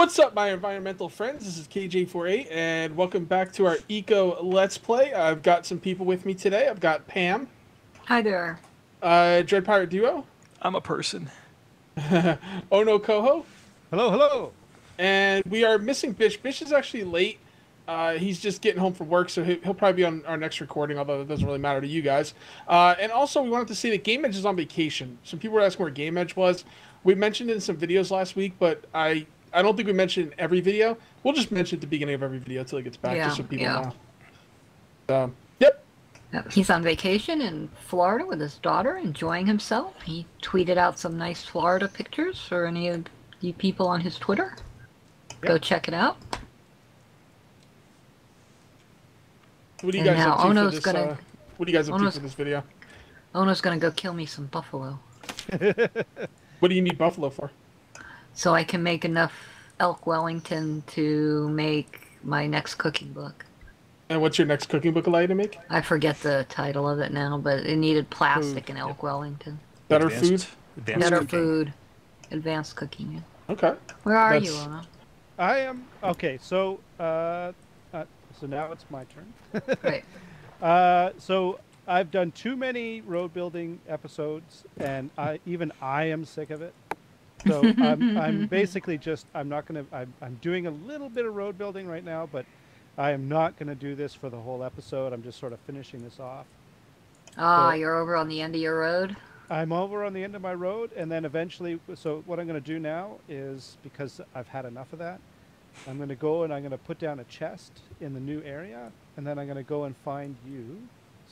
What's up, my environmental friends? This is Kage848, and welcome back to our Eco Let's Play. I've got some people with me today. I've got Pam. Hi there. Dread Pirate Duo. I'm a person. OhnoCoho. Hello, hello. And we are missing Bish. Bish is actually late. He's just getting home from work, so he'll probably be on our next recording, although it doesn't really matter to you guys. And also, we wanted to say that Game Edge is on vacation. Some people were asking where Game Edge was. We mentioned it in some videos last week, but I don't think we mentioned it in every video. We'll just mention it at the beginning of every video until he gets back, just so people know. So, yep. He's on vacation in Florida with his daughter, enjoying himself. He tweeted out some nice Florida pictures for any of you people on his Twitter. Yep. Go check it out. What do you guys up to for this, what do you guys up to for this video? Ono's gonna go kill me some buffalo. What do you need buffalo for? So I can make enough Elk Wellington to make my next cooking book. And what's your next cooking book allow you to make? I forget the title of it now, but it needed plastic and Elk Wellington. Better food? Better food. Advanced cooking. Okay. Where are you, Ono? I am... Okay, so... So now it's my turn. Right. So I've done too many road building episodes, and even I am sick of it. So I'm basically just I'm doing a little bit of road building right now, but I am not gonna do this for the whole episode. I'm just sort of finishing this off. Ah, so you're over on the end of your road. I'm over on the end of my road, and then eventually. So what I'm gonna do now is, because I've had enough of that, I'm going to go and I'm going to put down a chest in the new area, and then I'm going to go and find you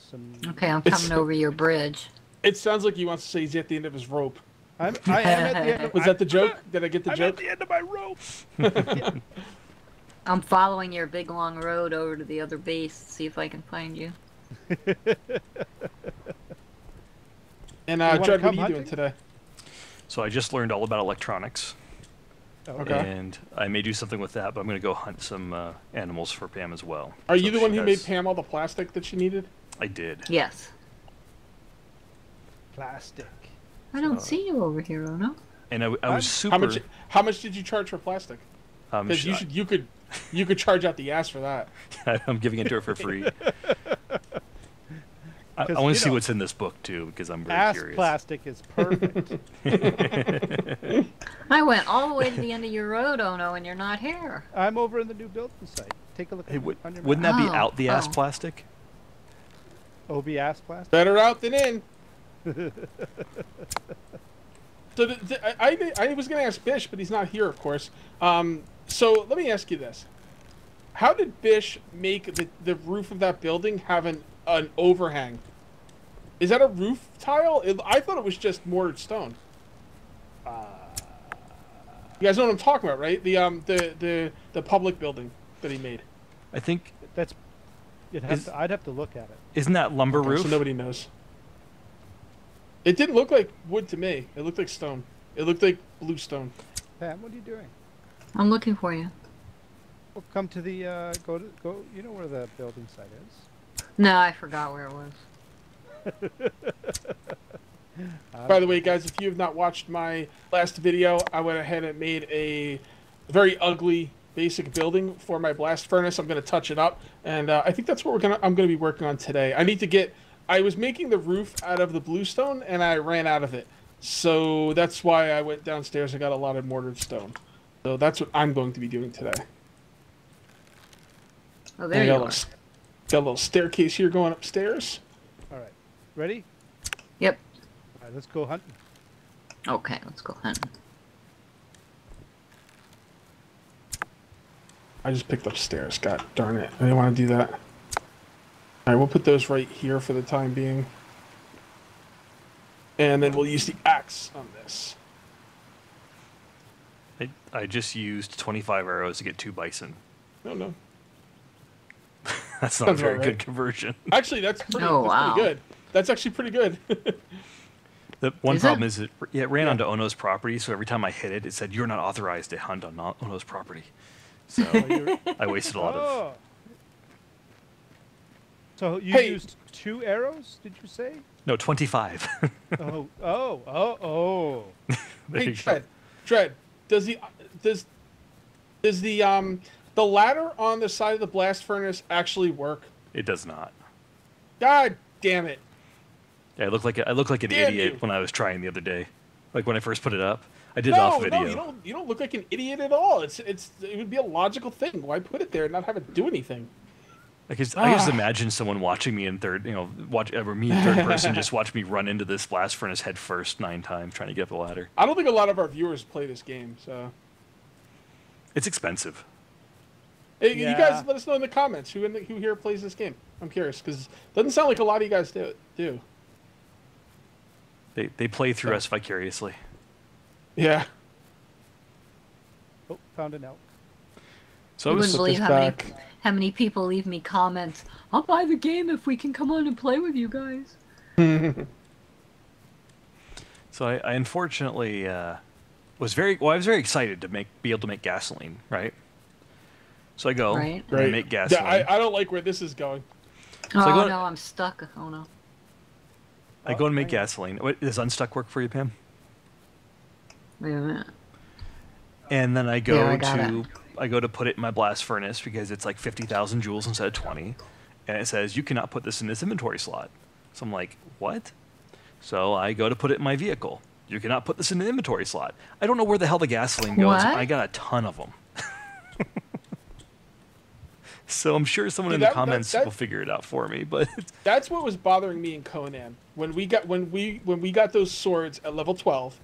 some... Okay, I'm coming over your bridge. It sounds like he wants to say he's at the end of his rope. I am at the end of... Was that the joke? Did I get the joke? I'm at the end of my rope! I'm following your big long road over to the other base to see if I can find you. And Judd, what are you doing today? So I just learned all about electronics. Okay. And I may do something with that, but I'm going to go hunt some animals for Pam as well. Are you the one who made Pam all the plastic that she needed? I did. Yes. Plastic. I don't see you over here, Ono. And I was super... How much did you charge for plastic? Because you could charge out the ass for that. I'm giving it to her for free. I want to see what's in this book, too, because I'm very curious. Ass plastic is perfect. I went all the way to the end of your road, Ono, and you're not here. I'm over in the new building site. Take a look. Hey, wouldn't that be out the ass plastic? OB ass plastic? Better out than in. So I was going to ask Bish, but he's not here, of course. So let me ask you this. How did Bish make the roof of that building have an overhang? Is that a roof tile? I thought it was just mortared stone. You guys know what I'm talking about, right? The public building that he made. I think that's... I'd have to look at it. Isn't that lumber roof? So nobody knows. It didn't look like wood to me. It looked like stone. It looked like blue stone. Pam, what are you doing? I'm looking for you. Well, come to the... go. You know where the building site is. No, I forgot where it was. By the way, guys, if you have not watched my last video, I went ahead and made a very ugly basic building for my blast furnace. I'm going to touch it up, and I think that's what I'm going to be working on today. I was making the roof out of the bluestone, and I ran out of it, so that's why I went downstairs and got a lot of mortared stone. So that's what I'm going to be doing today. Oh, there you are. Got a little staircase here going upstairs. All right, ready? Yep. All right, let's go hunting. Okay, let's go hunting. I just picked up stairs. God darn it! I didn't want to do that. All right, we'll put those right here for the time being, and then we'll use the axe on this. I just used 25 arrows to get 2 bison. No. That's not a very good conversion. Actually, that's pretty good. That's actually pretty good. The one problem is it ran onto Ono's property, so every time I hit it, it said, "You're not authorized to hunt on Ono's property." So I wasted a lot of... So you used 2 arrows, did you say? No, 25. Hey, Dread, does Does the ladder on the side of the blast furnace actually work? It does not. God damn it! Yeah, I look like an idiot when I was trying the other day. Like when I first put it up, I did it off video. No, you don't look like an idiot at all. It would be a logical thing. Why put it there and not have it do anything? I just imagine someone watching me in third, or me in third person, just watch me run into this blast furnace head first 9 times trying to get up the ladder. I don't think a lot of our viewers play this game, so it's expensive. Hey, yeah. You guys, let us know in the comments who here plays this game. I'm curious because it doesn't sound like a lot of you guys do. They play through us vicariously. Yeah. Oh, found an elk. So I wouldn't believe how many people leave me comments. I'll buy the game if we can come on and play with you guys. So I unfortunately was very excited to be able to make gasoline, right? So I go and I make gasoline. Yeah, I don't like where this is going. So I'm stuck. Oh no. I go and make gasoline. Wait, does Unstuck work for you, Pam? Wait a minute. And then I go to put it in my blast furnace because it's like 50,000 joules instead of 20. And it says, you cannot put this in this inventory slot. So I'm like, what? So I go to put it in my vehicle. You cannot put this in the inventory slot. I don't know where the hell the gasoline goes. What? I got a ton of them. So I'm sure someone in the comments will figure it out for me. But that's what was bothering me in Conan. When we got those swords at level 12,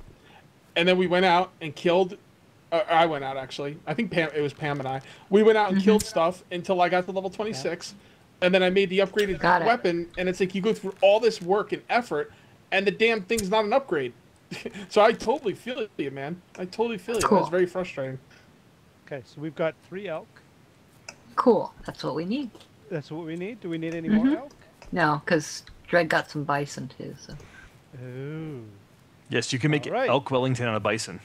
and then we went out and killed... I went out, actually. I think Pam, it was Pam and I. We went out and killed stuff until I got to level 26, and then I made the upgraded weapon, and it's like you go through all this work and effort, and the damn thing's not an upgrade. So I totally feel you, man. I totally feel you. Cool. It was very frustrating. Okay, so we've got 3 elk. Cool. That's what we need. That's what we need? Do we need any more elk? No, because Dread got some bison, too. So. Oh. Yes, you can make Elk Wellington out of bison.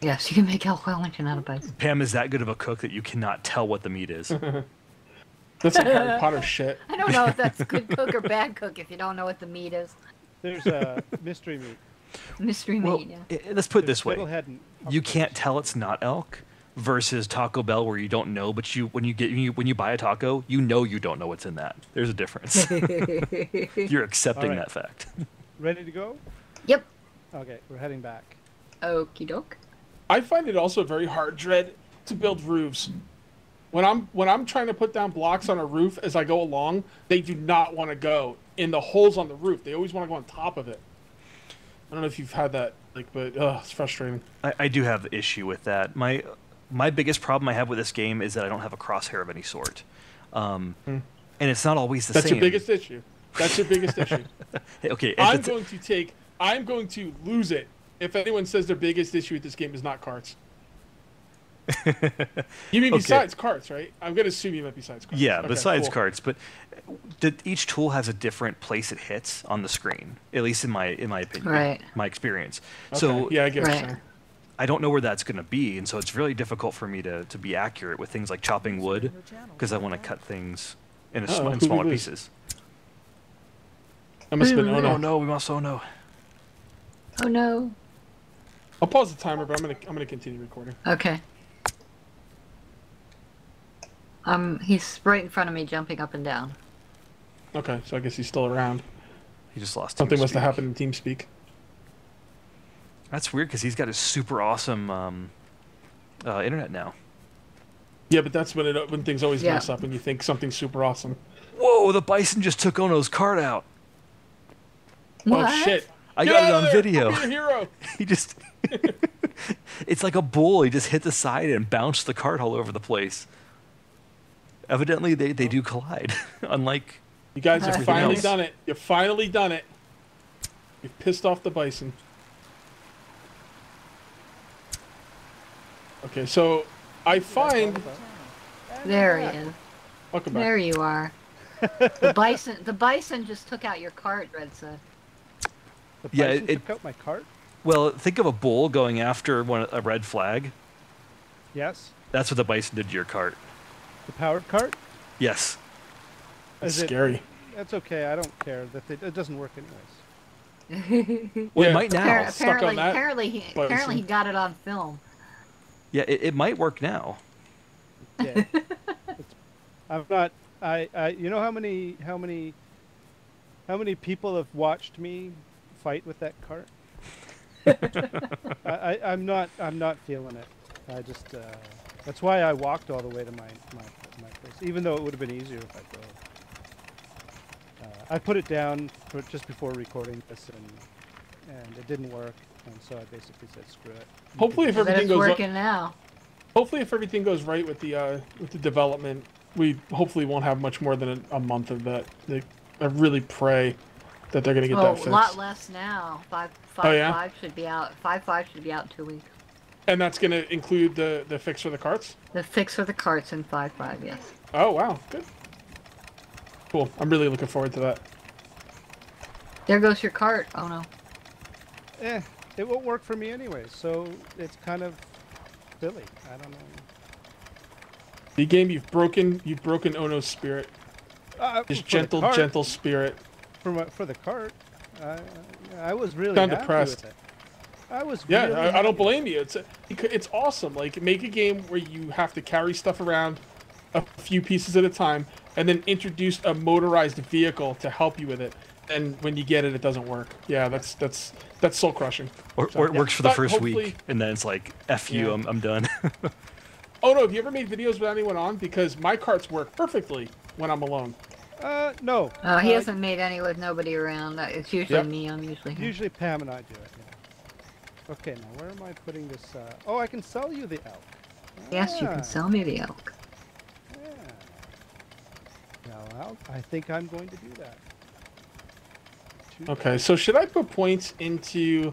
Yes, you can make Elk Wellington out of bison. Pam is that good of a cook that you cannot tell what the meat is. That's like Harry Potter shit. I don't know if that's good cook or bad cook if you don't know what the meat is. There's a mystery meat. Mystery meat, yeah. Let's put it this way. You can't tell it's not elk versus Taco Bell where you don't know, but when you buy a taco, you know you don't know what's in that. There's a difference. You're accepting that fact. Ready to go? Yep. Okay, we're heading back. Okie doke. I find it also very hard, Dread, to build roofs. When I'm trying to put down blocks on a roof as I go along, they do not want to go in the holes on the roof. They always want to go on top of it. I don't know if you've had that, but it's frustrating. I do have an issue with that. My biggest problem I have with this game is that I don't have a crosshair of any sort, and it's not always the same. That's your biggest issue. That's your biggest issue. Okay, I'm going to lose it. If anyone says their biggest issue with this game is not carts. You mean besides carts, right? I'm going to assume you meant besides carts. Yeah, okay, besides carts, but each tool has a different place it hits on the screen, at least in my opinion, my experience. Okay. So yeah, I guess so. I don't know where that's going to be, and so it's really difficult for me to be accurate with things like chopping wood because I want to cut things in smaller pieces. I must have been Oh no. I'll pause the timer, but I'm gonna continue recording. Okay. He's right in front of me, jumping up and down. Okay, so I guess he's still around. He just lost. Something must have happened in TeamSpeak. That's weird because he's got a super awesome internet now. Yeah, but that's when things always mess up when you think something's super awesome. Whoa! The bison just took Ohno's cart out. What? Oh shit! I got it on video. You're a hero. He just... It's like a bull. He just hit the side and bounced the cart all over the place. Evidently, they do collide. Unlike... You guys have finally done it. You've finally done it. You've pissed off the bison. Okay, so I find... There he is. Welcome back. There you are. The bison just took out your cart, Red said. Yeah, it took out my cart. Well, think of a bull going after a red flag. Yes. That's what the bison did to your cart. The powered cart? Yes. That's scary. That's okay. I don't care. It doesn't work anyways. Well, it might now. Apparently he got it on film. Yeah, it might work now. Yeah. I'm not. I you know how many people have watched me fight with that cart? I'm not feeling it. I just that's why I walked all the way to my place, even though it would have been easier if I drove. I put it down for just before recording this, and it didn't work, and so I basically said screw it. Hopefully, if everything goes working now. Hopefully, if everything goes right with the development, we hopefully won't have much more than a month of that. I really pray that they're going to get that fixed. A lot less now. 5.5 should be out. 5.5 should be out in 2 weeks. And that's going to include the fix for the carts? The fix for the carts in 5.5, yes. Oh, wow. Good. Cool. I'm really looking forward to that. There goes your cart. Oh, no. Eh, it won't work for me anyway, so it's kind of silly. I don't know. The game, you've broken Ohno's spirit. His gentle spirit. For the cart, I was really happy depressed with it. I was really I don't blame you. It's awesome. Like, make a game where you have to carry stuff around a few pieces at a time, and then introduce a motorized vehicle to help you with it. And when you get it, it doesn't work. Yeah, that's soul crushing. Or it works for the first week, and then it's like, F you, I'm done. Oh no, have you ever made videos without anyone on? Because my carts work perfectly when I'm alone. No. Oh, he hasn't made any with nobody around. It's usually me. I'm usually him. Usually Pam and I do it. Yeah. Okay, now where am I putting this? Oh, I can sell you the elk. Yes, you can sell me the elk. Yeah. Well, I think I'm going to do that. Okay, so should I put points into...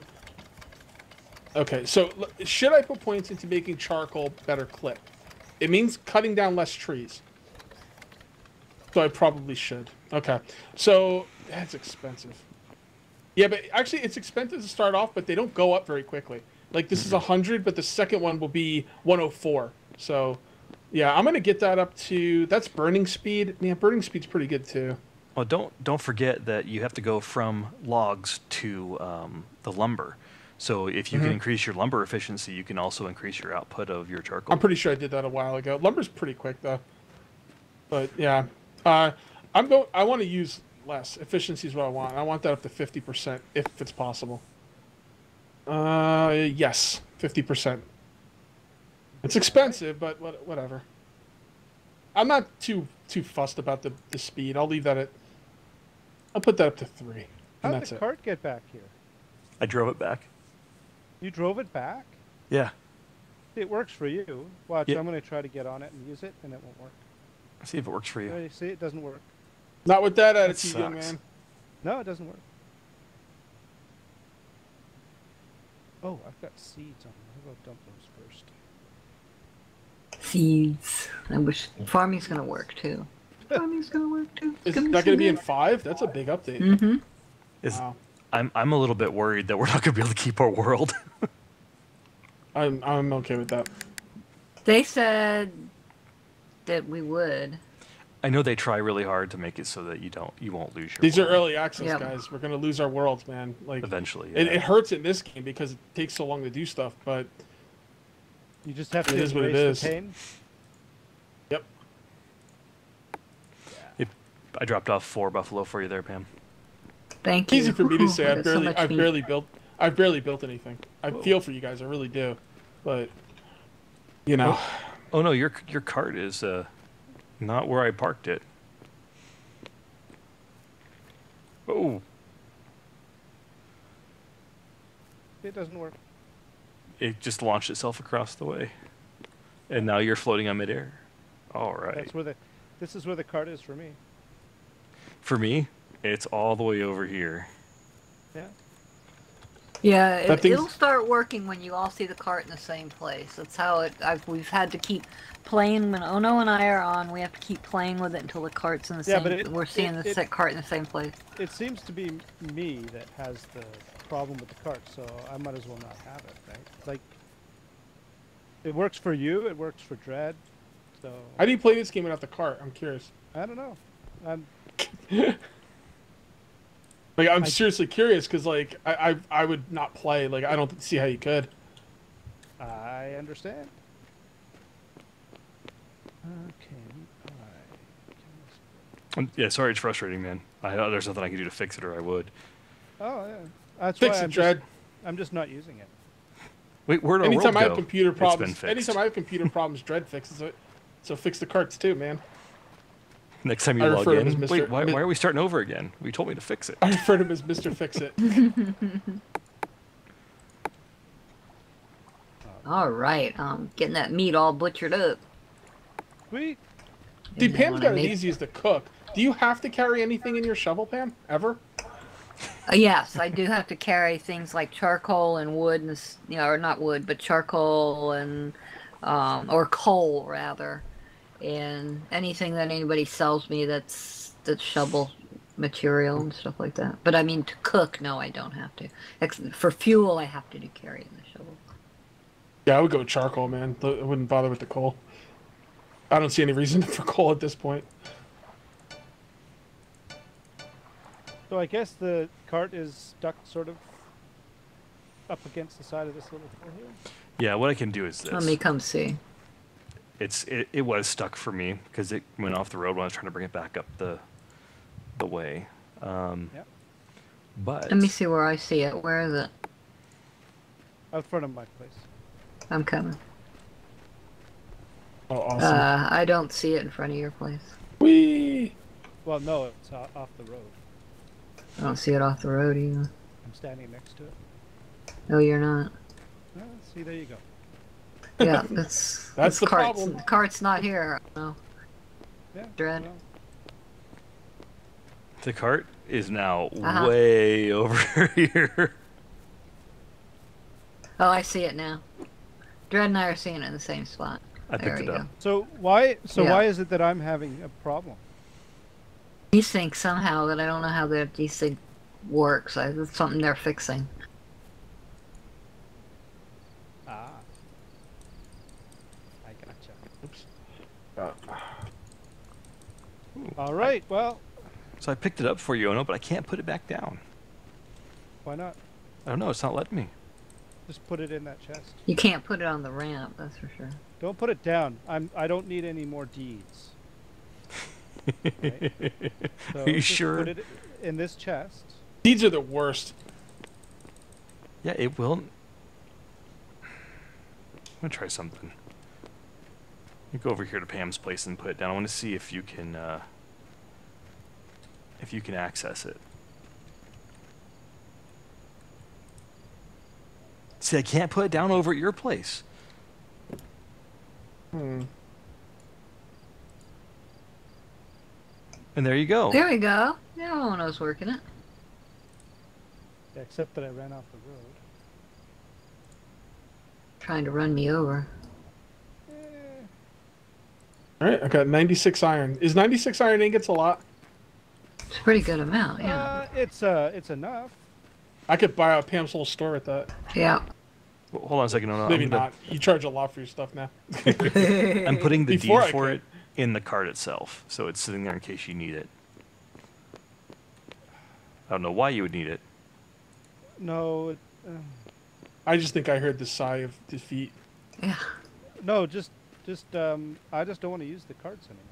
Okay, so should I put points into making charcoal better clip? It means cutting down less trees. So I probably should. Okay, so that's expensive. Yeah, but actually it's expensive to start off, but they don't go up very quickly. Like this is 100, but the second one will be 104. So yeah, I'm going to get that up to... That's burning speed. Yeah, burning speed's pretty good too. Well, don't forget that you have to go from logs to the lumber. So if you can increase your lumber efficiency, you can also increase your output of your charcoal. I'm pretty sure I did that a while ago. Lumber's pretty quick though. But yeah, I want to use less. Efficiency is what I want. I want that up to 50% if it's possible. Yes, 50%. It's expensive, but whatever. I'm not too fussed about the speed. I'll leave that at. I'll put that up to 3. How did the cart get back here? I drove it back. You drove it back? Yeah. It works for you. Watch, I'm going to try to get on it and use it, and it won't work. See if it works for you. You see, it doesn't work. Not with that attitude, young man. No, it doesn't work. Oh, I've got seeds on them. I'll go dump those first. Seeds. I wish farming's going to work, too. Farming's going to work, too. Is that going to be in 5? That's a big update. Mm-hmm. Wow. I'm a little bit worried that we're not going to be able to keep our world. I'm okay with that. They said that we would. I know they try really hard to make it so that you won't lose your. These world. Are early access guys. We're going to lose our worlds, man. Like eventually, it hurts in this game because it takes so long to do stuff. But you just have to. It is what it is. Pain. Yep. It, I dropped off 4 buffalo for you there, Pam. Thank you. Easy for me to say. I've barely built anything. I feel for you guys. I really do, but you know. Oh no, your cart is not where I parked it. Oh. It doesn't work. It just launched itself across the way, and now you're floating on midair. All right. That's where this is where the cart is for me. For me. It's all the way over here. Yeah. Yeah, it'll start working when you all see the cart in the same place. That's how it. We've had to keep playing when Ohno and I are on. We have to keep playing with it until the cart's in the same. But we're seeing the cart in the same place. It seems to be me that has the problem with the cart, so I might as well not have it. Right? Like, it works for you. It works for Dread. So. How do you play this game without the cart? I'm curious. I don't know. Like, I'm seriously curious, because, like, I would not play. Like, I don't see how you could. I understand. Okay. Yeah, sorry, it's frustrating, man. I know there's nothing I can do to fix it, or I would. Oh, yeah. That's fix why it, Dread. I'm just not using it. Wait, where'd our world go? Anytime I have computer problems, Dread fixes it. So fix the carts too, man. Next time you log in, wait, why are we starting over again? You told me to fix it. I refer to him as Mr. Fix-It. All right, getting that meat all butchered up. Sweet. Dude, Pam's got it easy as to cook. Do you have to carry anything in your shovel, Pam? Ever? Yes, I do have to carry things like charcoal and wood, and, you know, or not wood, but charcoal and or coal rather, and anything that anybody sells me that's shovel material and stuff like that. But I mean, to cook, no, I don't have to. For fuel, I have to carry in the shovel. Yeah, I would go with charcoal, man. I wouldn't bother with the coal. I don't see any reason for coal at this point. So I guess the cart is stuck sort of up against the side of this little floor here. Yeah, what I can do is this. Let me come see. It was stuck for me because it went off the road when I was trying to bring it back up the way. Yep. But let me see where I see it. Where is it? Out front of my place. I'm coming. Oh, awesome. I don't see it in front of your place. Whee! Well, no, it's off the road. I don't see it off the road either. I'm standing next to it. No, you're not. Well, see, there you go. Yeah, that's that's the problem. The cart's not here. No. Yeah, Dread. Well. The cart is now way over here. Oh, I see it now. Dread and I are seeing it in the same spot. I picked it up. So why is it that I'm having a problem? Desync somehow, but I don't know how their desync works. It's something they're fixing. Ah, I gotcha. Oops. All right. Well. So I picked it up for you, Ono, but I can't put it back down. Why not? I don't know. It's not letting me. Just put it in that chest. You can't put it on the ramp. That's for sure. Don't put it down. I don't need any more deeds. Right. So are you sure? Put it in this chest. Deeds are the worst. Yeah, it will. I'm gonna try something. You go over here to Pam's place and put it down. I want to see if you can access it. See, I can't put it down over at your place. Hmm. And there you go. There we go. Yeah, no one was working it. Except that I ran off the road. Trying to run me over. Yeah. All right, I've got 96 iron. Is 96 iron ingots a lot? It's a pretty good amount, yeah. It's enough. I could buy out Pam's whole store with that. Yeah. Well, hold on a second. No, maybe not. You charge a lot for your stuff now. I'm putting the deed for it in the cart itself, so it's sitting there in case you need it. I don't know why you would need it. No, I just think I heard the sigh of defeat. Yeah. No, I just don't want to use the carts anymore.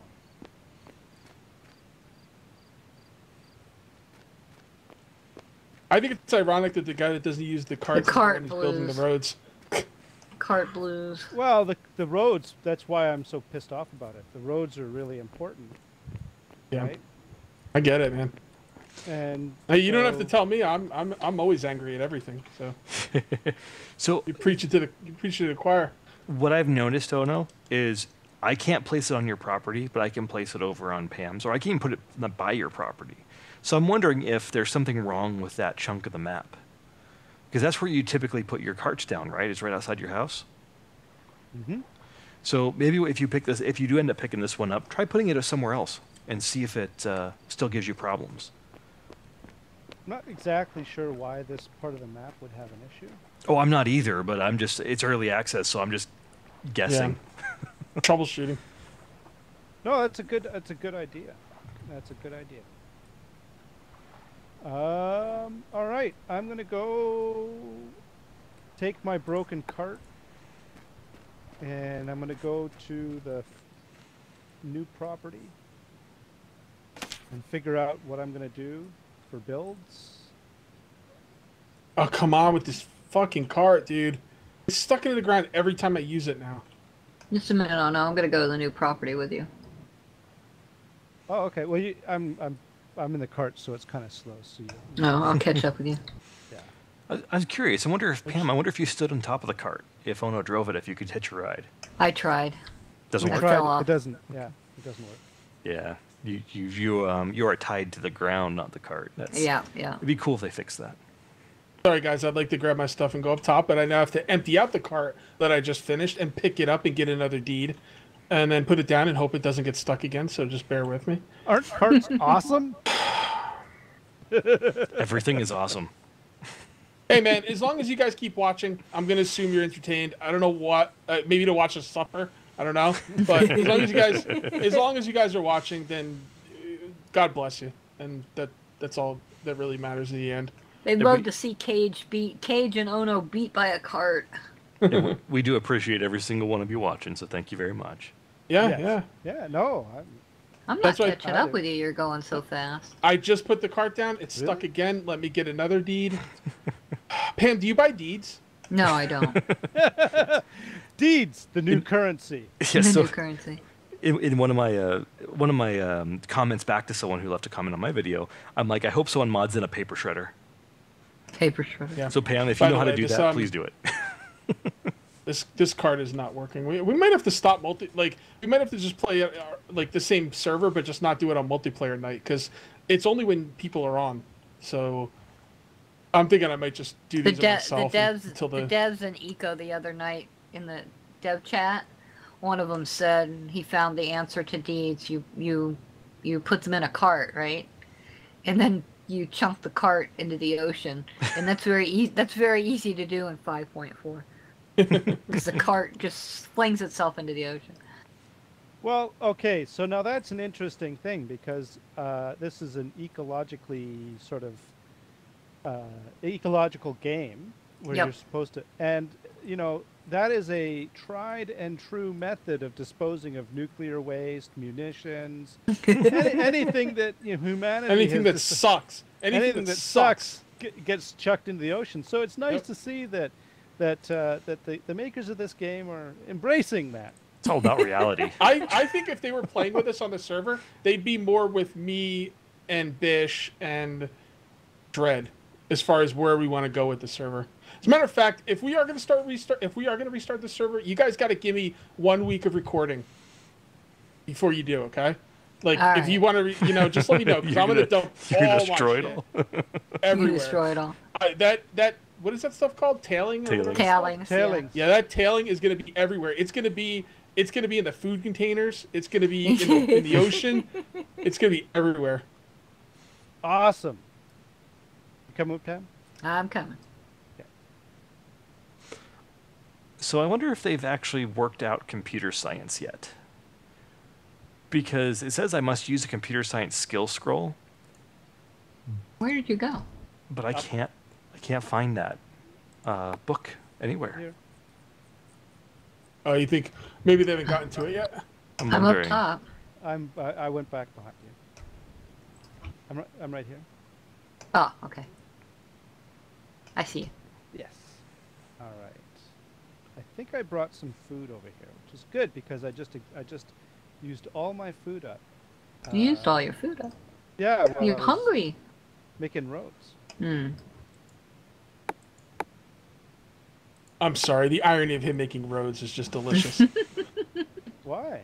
I think it's ironic that the guy that doesn't use the carts is building the roads. Cart blues. Well, the roads, that's why I'm so pissed off about it. The roads are really important. Yeah. Right? I get it, man. And hey, you don't have to tell me. I'm always angry at everything. So you preach it to the choir. What I've noticed, Ono, is I can't place it on your property, but I can place it over on Pam's, or I can put it by your property. So I'm wondering if there's something wrong with that chunk of the map. Because that's where you typically put your carts down, right? It's right outside your house. Mm-hmm. So maybe if you pick this, if you do end up picking this one up, try putting it somewhere else and see if it still gives you problems. I'm not exactly sure why this part of the map would have an issue. Oh, I'm not either, but I'm just, it's early access, so I'm just guessing. Yeah. Troubleshooting. No, that's a good idea. That's a good idea. All right, I'm going to go take my broken cart and I'm going to go to the new property and figure out what I'm going to do for builds. Oh, come on with this fucking cart, dude. It's stuck into the ground every time I use it now. Just a minute, oh no, I'm going to go to the new property with you. Oh, okay. Well, I'm in the cart, so it's kind of slow. So you... No, I'll catch up with you. Yeah. I was curious. I wonder if, Pam, I wonder if you stood on top of the cart, if Ono drove it, if you could hitch a ride. I tried. Doesn't work. It doesn't. Yeah, it doesn't work. Yeah, you are tied to the ground, not the cart. That's, yeah. It'd be cool if they fixed that. Sorry, guys. I'd like to grab my stuff and go up top, but I now have to empty out the cart that I just finished and pick it up and get another deed. And then put it down and hope it doesn't get stuck again, so just bear with me. Aren't carts awesome? Everything is awesome. Hey, man, as long as you guys keep watching, I'm going to assume you're entertained. I don't know what, maybe to watch a supper. I don't know. But as long as you guys are watching, then God bless you. And that's all that really matters in the end. They'd love to see Cage and Ono beat by a cart. We do appreciate every single one of you watching, so thank you very much. Yeah. No, I'm not catching up with you. You're going so fast. I just put the cart down. It's really stuck again. Let me get another deed. Pam, do you buy deeds? No, I don't. Deeds, the new currency. Yeah, the new currency. In one of my comments back to someone who left a comment on my video, I'm like, I hope someone mods in a paper shredder. Paper shredder. Yeah. So Pam, if you know how to do that, please do it. This card is not working. We might have to stop we might have to just play like the same server, but just not do it on multiplayer night, because it's only when people are on. So I'm thinking I might just do these myself. The devs and Eco the other night in the dev chat, one of them said he found the answer to deeds. You put them in a cart, right? And then you chunk the cart into the ocean, and that's very easy. That's very easy to do in 5.4. Because the cart just flings itself into the ocean. Well, okay, so now that's an interesting thing, because this is an ecologically sort of ecological game where you're supposed to, and you know, that is a tried and true method of disposing of nuclear waste, munitions, anything that humanity, anything that sucks gets chucked into the ocean. So it's nice to see that the makers of this game are embracing that. It's all about reality. I think if they were playing with us on the server, they'd be more with me and Bish and Dread as far as where we want to go with the server. As a matter of fact, if we are going to restart the server, you guys got to give me 1 week of recording before you do, okay? Like, all if right. you want to, just let me know, because I'm going to dump all my shit everywhere. What is that stuff called? Tailing? Tailing. Yeah, that tailing is going to be everywhere. It's going to be in the food containers. It's going to be in the ocean. It's going to be everywhere. Awesome. You coming up, Pam? I'm coming. Okay. So I wonder if they've actually worked out computer science yet. Because it says I must use a computer science skill scroll. Where did you go? But I can't find that book anywhere. Here. Oh, you think maybe they haven't gotten to it yet? I'm up top. I went back behind you. I'm right here. Oh, okay. I see you. Yes. All right. I think I brought some food over here, which is good because I just used all my food up. You used all your food up. Yeah. Well, you're hungry. Making roads. Hmm. I'm sorry. The irony of him making roads is just delicious. Why?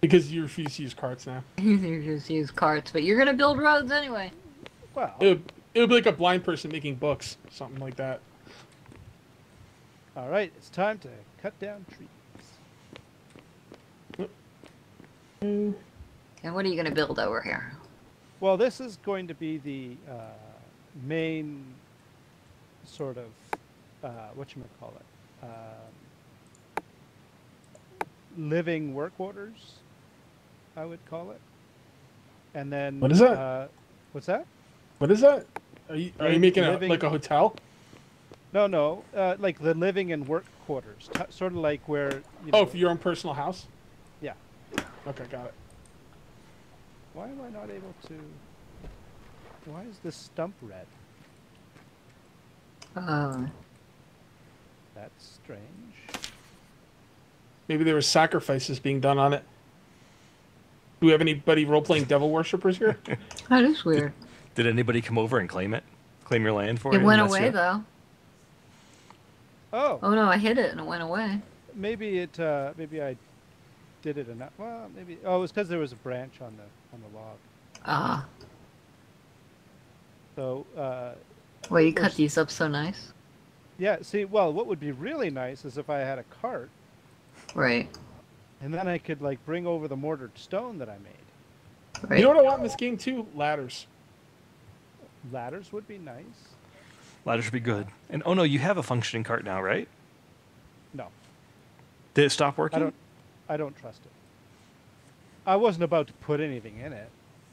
Because you refuse to use carts now. You refuse to use carts, but you're gonna build roads anyway. Well, it would be like a blind person making books, something like that. All right, it's time to cut down trees. And what are you gonna build over here? Well, this is going to be the main sort of. Whatchamacallit? Living work quarters, I would call it. And then what is that? What's that? What is that? Are you making it like a hotel? No. Like the living and work quarters, sort of like where. Oh, for your own personal house. Yeah. Okay, got it. Why am I not able to... Why is this stump red? That's strange. Maybe there were sacrifices being done on it. Do we have anybody role-playing devil worshippers here? That is weird. Did anybody come over and claim it? Claim your land for you? It went away, though. Oh. Oh, no, I hit it and it went away. Maybe it, maybe I did it enough. Well, maybe, oh, it was because there was a branch on the log. Ah. So, well, you cut these up so nice. Yeah, see, well, what would be really nice is if I had a cart. Right. And then I could, like, bring over the mortared stone that I made. Right. You know what I want in this game, too? Ladders. Ladders would be nice. Ladders would be good. And, oh, no, you have a functioning cart now, right? No. Did it stop working? I don't trust it. I wasn't about to put anything in it.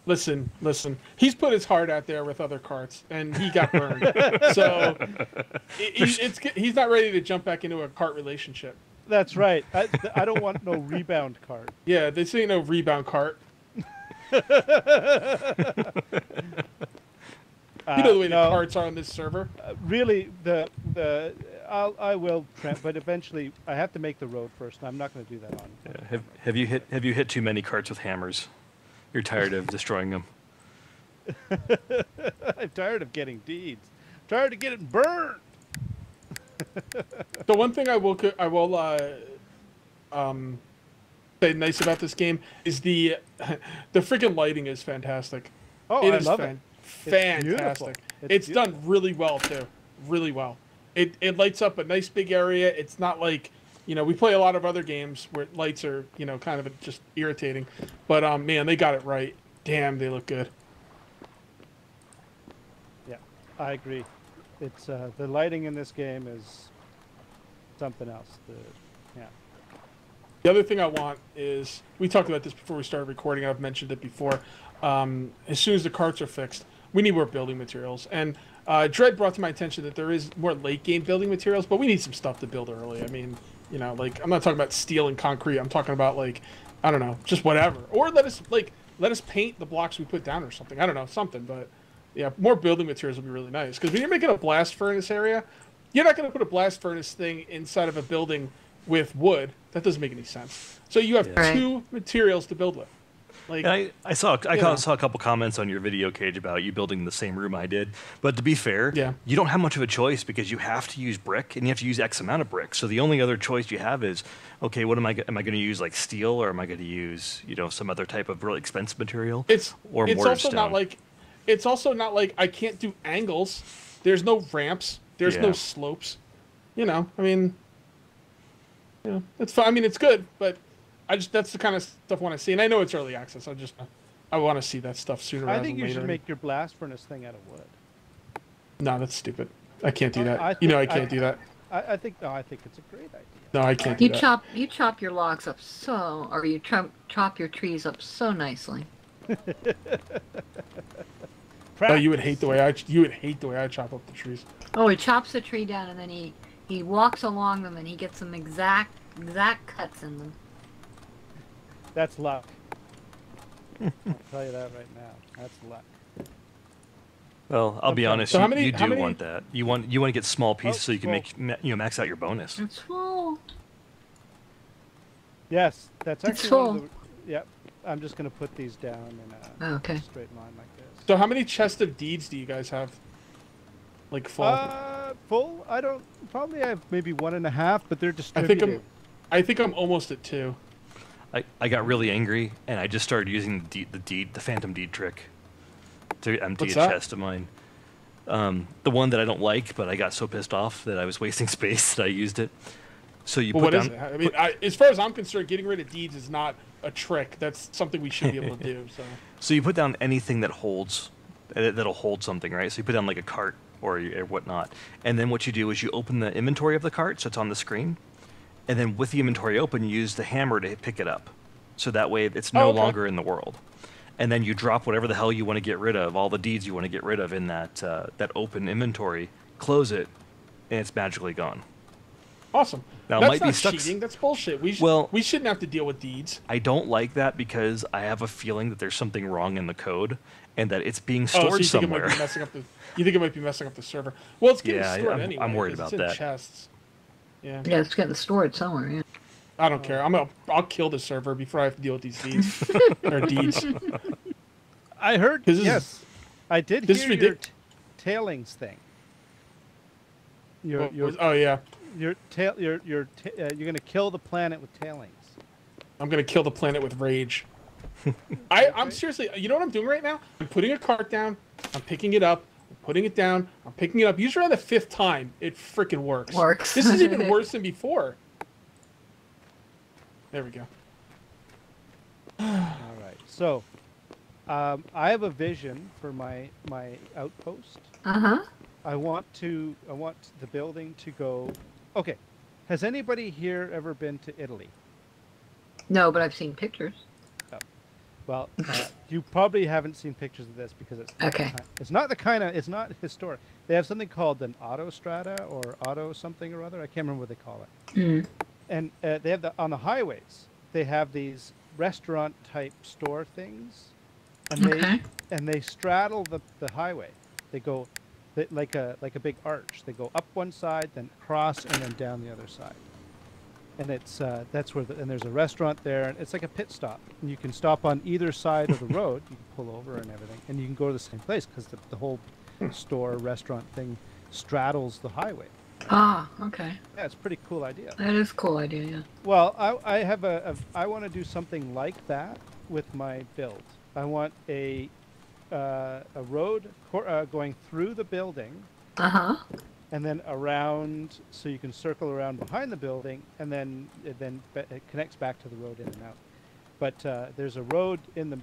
Listen, listen. He's put his heart out there with other carts, and he got burned. So he's not ready to jump back into a cart relationship. That's right. I don't want no rebound cart. Yeah, this ain't no rebound cart. You know the way the carts are on this server. Really, I will tramp, but eventually I have to make the road first, and I'm not going to do that on. Yeah, have you hit too many carts with hammers? You're tired of destroying them. I'm tired of getting deeds. I'm tired of getting burned. The one thing I will say nice about this game is the freaking lighting is fantastic. Oh, I love it. Fantastic. It's beautiful. It's done really well too. Really well. It lights up a nice big area. It's not like, you know, we play a lot of other games where lights are, you know, kind of just irritating. But, man, they got it right. Damn, they look good. Yeah, I agree. It's the lighting in this game is something else. Yeah. The other thing I want is, we talked about this before we started recording. I've mentioned it before. As soon as the carts are fixed, we need more building materials. And Dread brought to my attention that there is more late-game building materials, but we need some stuff to build early. I mean... You know, like, I'm not talking about steel and concrete. I'm talking about, like, I don't know, just whatever. Or let us paint the blocks we put down or something. I don't know, something. But, yeah, more building materials would be really nice. Because when you're making a blast furnace area, you're not going to put a blast furnace thing inside of a building with wood. That doesn't make any sense. So you have two materials to build with. Like, I saw a couple comments on your video, Cage, about you building the same room I did. But to be fair, you don't have much of a choice because you have to use brick and you have to use X amount of brick. So the only other choice you have is, okay, what am I going to use, like steel, or am I going to use, you know, some other type of really expensive material? It's also not like I can't do angles. There's no ramps. There's no slopes. You know, I mean, you know, it's fine. I mean, it's good, but. That's the kind of stuff I want to see, and I know it's early access. I want to see that stuff sooner rather than later. I think you should make your blast furnace thing out of wood. No, that's stupid. I can't do that. I can't do that. I think it's a great idea. No, I can't. You chop your logs up so, or you chop your trees up so nicely. Oh, you would hate the way I chop up the trees. Oh, he chops the tree down and then he walks along them and he gets some exact cuts in them. That's luck. I'll tell you that right now. That's luck. Well, I'll be honest. So you want that. You want to get small pieces so you can max out your bonus. It's full. Yes, that's actually. It's full. Yep. I'm just gonna put these down in a straight line like this. So how many chests of deeds do you guys have? Like full. Full? I don't. Probably I have maybe 1.5, but they're distributed. I think I'm almost at 2. I got really angry, and I just started using the phantom deed trick to empty a chest of mine. The one that I don't like, but I got so pissed off that I was wasting space that I used it. So you put down... I mean, as far as I'm concerned, getting rid of deeds is not a trick. That's something we should be able to do. So you put down anything that holds, that'll hold something, right? So you put down like a cart or whatnot. And then what you do is you open the inventory of the cart, so it's on the screen. And then with the inventory open, you use the hammer to pick it up. So that way it's no longer in the world. And then you drop whatever the hell you want to get rid of, all the deeds you want to get rid of in that open inventory, close it, and it's magically gone. Awesome. Now, that's not cheating. That's bullshit. We shouldn't have to deal with deeds. I don't like that because I have a feeling that there's something wrong in the code and that it's being stored somewhere. You think it might be messing up the server? Well, it's getting stored anyway. I'm worried about that. Chests. Yeah. Yeah, it's getting stored somewhere. Yeah. I don't care. I'll kill the server before I have to deal with these deeds. Or deeds. I heard. Yes, I did hear your tailings thing. You're gonna kill the planet with tailings. I'm gonna kill the planet with rage. I'm seriously. You know what I'm doing right now? I'm putting a cart down. I'm picking it up. I'm putting it down. I'm picking it up. Usually on the 5th time, it freaking works. This is even worse than before. There we go. All right. So, I have a vision for my outpost. Uh huh. I want the building to go. Okay, has anybody here ever been to Italy? No, but I've seen pictures. Oh. Well, you probably haven't seen pictures of this because it's it's not historic. They have something called an autostrada or auto something or other. I can't remember what they call it. Mm. And they have on the highways. They have these restaurant type store things, and they straddle the highway. They go. Like a big arch. They go up one side, then across, and then down the other side. And it's that's where and there's a restaurant there, and it's like a pit stop. And you can stop on either side of the road. You can pull over and everything, and you can go to the same place because the whole store restaurant thing straddles the highway. Ah, okay. Yeah, it's a pretty cool idea. That is a cool idea. Yeah. Well, I want to do something like that with my build. I want a road going through the building, and then around, so you can circle around behind the building, and then it connects back to the road in and out. But there's a road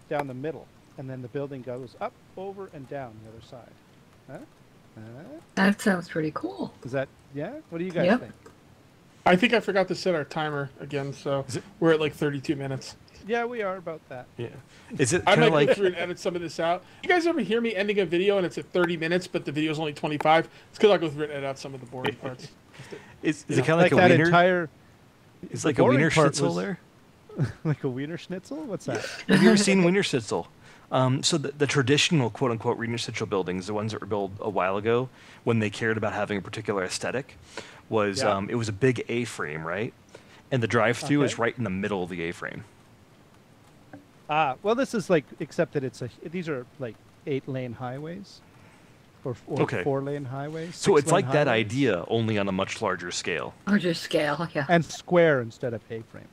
down the middle, and then the building goes up, over, and down the other side. That sounds pretty cool. Is that What do you guys think? I think I forgot to set our timer again, so we're at like 32 minutes. Yeah, we are about that. Yeah, is it? I might go through and edit some of this out. You guys ever hear me ending a video and it's at 30 minutes, but the video's only 25? It's because I go through and edit out some of the boring parts. Is it kind of like a wiener? It's like a Wiener Schnitzel there. Like a Wiener Schnitzel? What's that? Have you ever seen Wiener Schnitzel? So the traditional quote unquote Wiener Schnitzel buildings, the ones that were built a while ago, when they cared about having a particular aesthetic, was it was a big A-frame, right? And the drive-through is right in the middle of the A-frame. Ah, well, this is like, except that these are like 8-lane highways or 4-lane highways. So it's like that idea, only on a much larger scale. Larger scale, yeah. And square instead of A-framed.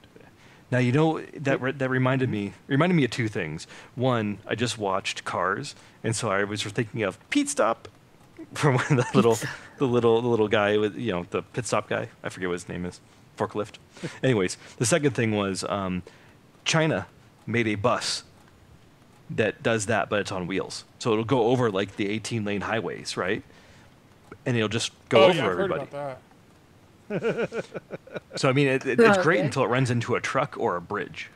Now, you know, that reminded me of two things. One, I just watched Cars, and so I was thinking of Pete Stop from the little guy with, you know, the pit stop guy. I forget what his name is. Forklift. Anyways, the second thing was China made a bus that does that, but it's on wheels. So it'll go over like the 18-lane highways, right? And it'll just go over everybody. So I mean, it's great until it runs into a truck or a bridge.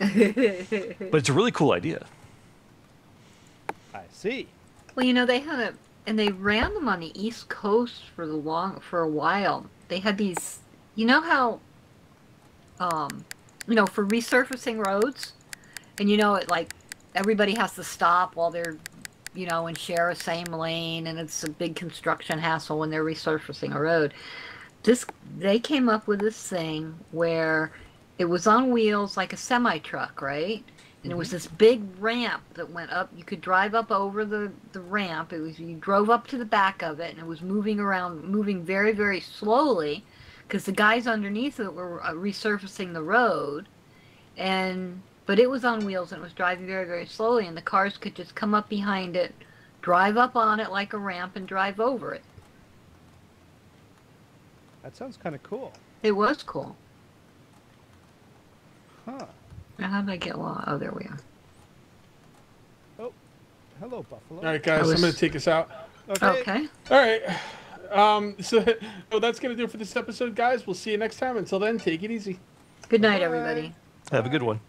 But it's a really cool idea. I see. Well, you know, they had and they ran them on the East Coast for a while. They had these, you know how, you know, for resurfacing roads. And you know, it like everybody has to stop while they're, you know, and share a same lane, and it's a big construction hassle when they're resurfacing a road. They came up with this thing where it was on wheels like a semi truck, right? And it was this big ramp that went up. You could drive up over the ramp. It was, you drove up to the back of it, and it was moving around, moving very, very slowly, because the guys underneath it were resurfacing the road, but it was on wheels and it was driving very, very slowly, and the cars could just come up behind it, drive up on it like a ramp, and drive over it. That sounds kind of cool. It was cool. Huh. Now how did I get one? Oh, there we are. Oh, hello, Buffalo. All right, guys, I'm going to take us out. Okay. All right. So that's going to do it for this episode, guys. We'll see you next time. Until then, take it easy. Good night, everybody. Have a good one.